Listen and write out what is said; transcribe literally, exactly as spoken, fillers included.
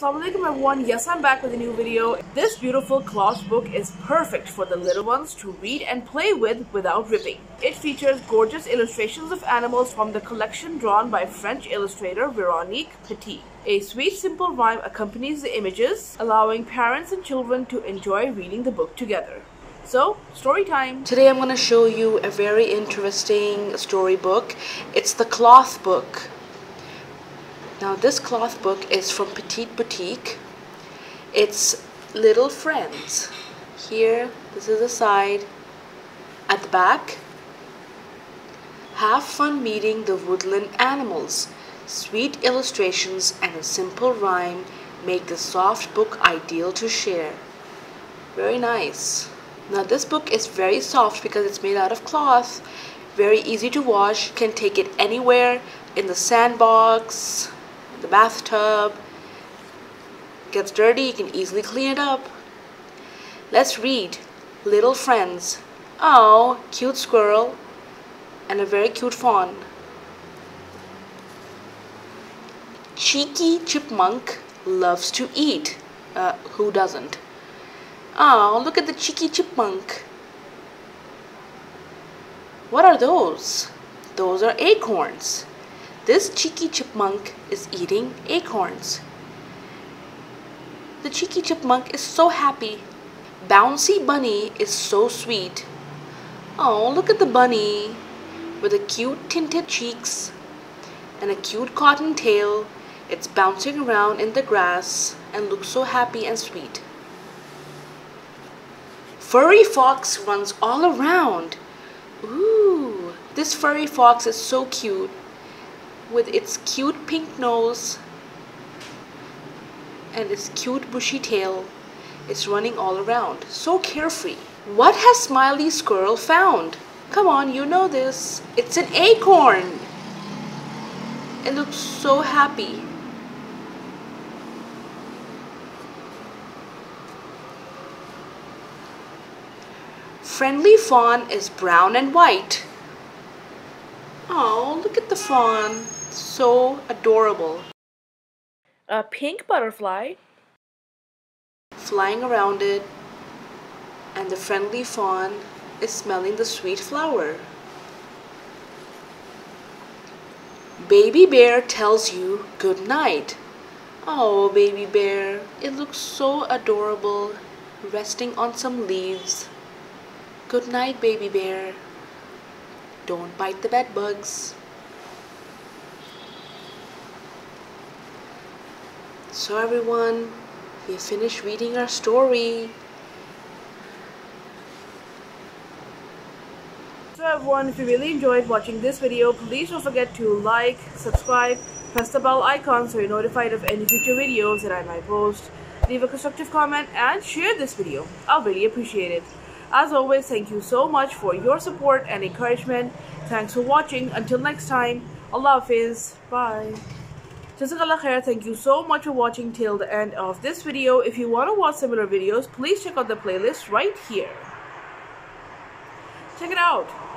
Assalamu alaikum everyone, yes I'm back with a new video. This beautiful cloth book is perfect for the little ones to read and play with without ripping. It features gorgeous illustrations of animals from the collection drawn by French illustrator Véronique Petit. A sweet simple rhyme accompanies the images, allowing parents and children to enjoy reading the book together. So, story time! Today I'm going to show you a very interesting storybook. It's the cloth book. Now this cloth book is from Petite Boutique. It's Little Friends. Here, this is the side. At the back, have fun meeting the woodland animals. Sweet illustrations and a simple rhyme make the soft book ideal to share. Very nice. Now this book is very soft because it's made out of cloth. Very easy to wash. You can take it anywhere, in the sandbox, the bathtub. Gets dirty, you can easily clean it up. Let's read Little Friends. Oh, cute squirrel and a very cute fawn. Cheeky chipmunk loves to eat. Uh, who doesn't? Oh, look at the cheeky chipmunk. What are those? Those are acorns. This cheeky chipmunk is eating acorns. The cheeky chipmunk is so happy. Bouncy bunny is so sweet. Oh, look at the bunny with the cute tinted cheeks and a cute cotton tail. It's bouncing around in the grass and looks so happy and sweet. Furry fox runs all around. Ooh, this furry fox is so cute, with its cute pink nose and its cute bushy tail. It's running all around, so carefree. What has Smiley Squirrel found? Come on, you know this. It's an acorn. It looks so happy. Friendly fawn is brown and white. Oh, look at the fawn. So adorable. A pink butterfly flying around it, and the friendly fawn is smelling the sweet flower. Baby bear tells you good night. Oh, baby bear. It looks so adorable, resting on some leaves. Good night, baby bear. Don't bite the bed bugs. So everyone, we finished reading our story. So everyone, if you really enjoyed watching this video, please don't forget to like, subscribe, press the bell icon so you're notified of any future videos that I might post. Leave a constructive comment and share this video. I'll really appreciate it. As always, thank you so much for your support and encouragement. Thanks for watching. Until next time, Allah Hafiz. Bye. Jazakallah khair. Thank you so much for watching till the end of this video. If you want to watch similar videos, please check out the playlist right here. Check it out.